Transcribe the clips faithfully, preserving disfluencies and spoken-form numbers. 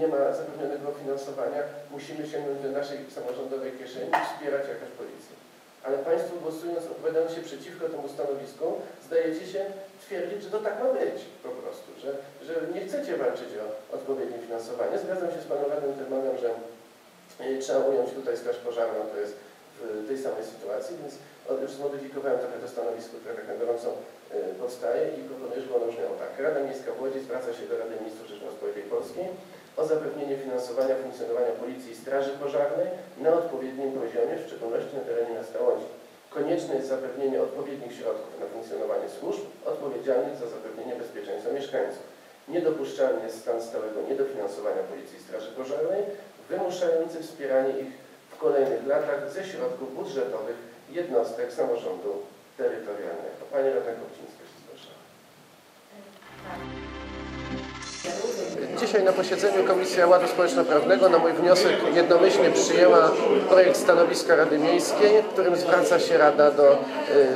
nie ma zapewnionego finansowania, musimy sięgnąć do naszej samorządowej kieszeni i wspierać jakaś policję. Ale Państwo, głosując, opowiadając się przeciwko temu stanowisku, zdajecie się twierdzić, że to tak ma być po prostu, że, że nie chcecie walczyć o odpowiednie finansowanie. Zgadzam się z Panem Radnym Termanem, że trzeba ująć tutaj straż pożarną, to jest w tej samej sytuacji, więc już zmodyfikowałem trochę to stanowisko, które tak na gorąco powstaje i proponuję, żeby ono brzmiało tak. Rada Miejska w Łodzi zwraca się do Rady Ministrów Rzeczypospolitej Polskiej o zapewnienie finansowania funkcjonowania Policji i Straży Pożarnej na odpowiednim poziomie, w szczególności na terenie miasta Łodzi. Konieczne jest zapewnienie odpowiednich środków na funkcjonowanie służb odpowiedzialnych za zapewnienie bezpieczeństwa mieszkańców. Niedopuszczalny jest stan stałego niedofinansowania Policji i Straży Pożarnej, wymuszający wspieranie ich w kolejnych latach ze środków budżetowych jednostek samorządu terytorialnego. Pani Radna Kopcińska się zgłaszała. Dzisiaj na posiedzeniu Komisja Ładu Społeczno-Prawnego na mój wniosek jednomyślnie przyjęła projekt stanowiska Rady Miejskiej, w którym zwraca się Rada do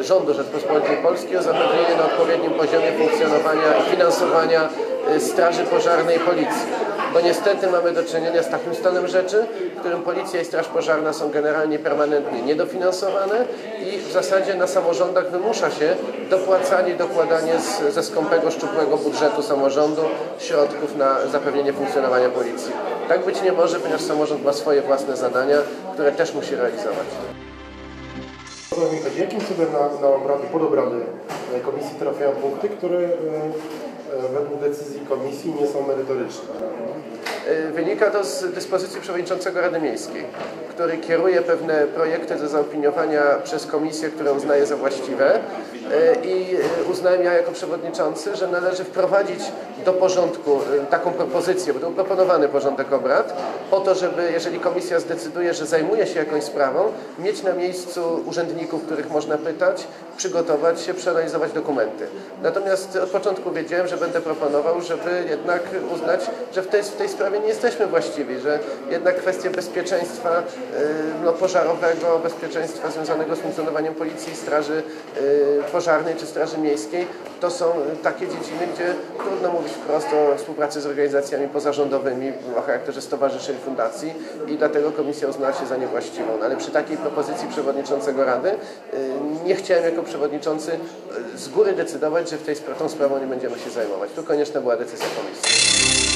Rządu Rzeczypospolitej Polskiej o zapewnienie na odpowiednim poziomie funkcjonowania i finansowania Straży Pożarnej i Policji. Bo niestety mamy do czynienia z takim stanem rzeczy, w którym Policja i Straż Pożarna są generalnie permanentnie niedofinansowane i w zasadzie na samorządach wymusza się dopłacanie, dokładanie z, ze skąpego, szczupłego budżetu samorządu środków na zapewnienie funkcjonowania Policji. Tak być nie może, ponieważ samorząd ma swoje własne zadania, które też musi realizować. Jakim cudem na, na obrady, pod obrady komisji trafiają punkty, które yy, według decyzji komisji nie są merytoryczne? Wynika to z dyspozycji przewodniczącego Rady Miejskiej, który kieruje pewne projekty do zaopiniowania przez komisję, które uznaje za właściwe, i uznałem ja jako przewodniczący, że należy wprowadzić do porządku taką propozycję, bo to był proponowany porządek obrad, po to, żeby jeżeli komisja zdecyduje, że zajmuje się jakąś sprawą, mieć na miejscu urzędników, których można pytać, przygotować się, przeanalizować dokumenty. Natomiast od początku wiedziałem, że będę proponował, żeby jednak uznać, że w tej, w tej sprawie nie jesteśmy właściwi, że jednak kwestie bezpieczeństwa no, pożarowego, bezpieczeństwa związanego z funkcjonowaniem Policji, Straży Pożarnej czy Straży Miejskiej to są takie dziedziny, gdzie trudno mówić wprost o współpracy z organizacjami pozarządowymi o charakterze stowarzyszeń, fundacji i dlatego komisja uznała się za niewłaściwą. No, ale przy takiej propozycji przewodniczącego Rady nie chciałem jako przewodniczący z góry decydować, że w tej, tą sprawą nie będziemy się zajmować. Tu konieczna była decyzja komisji.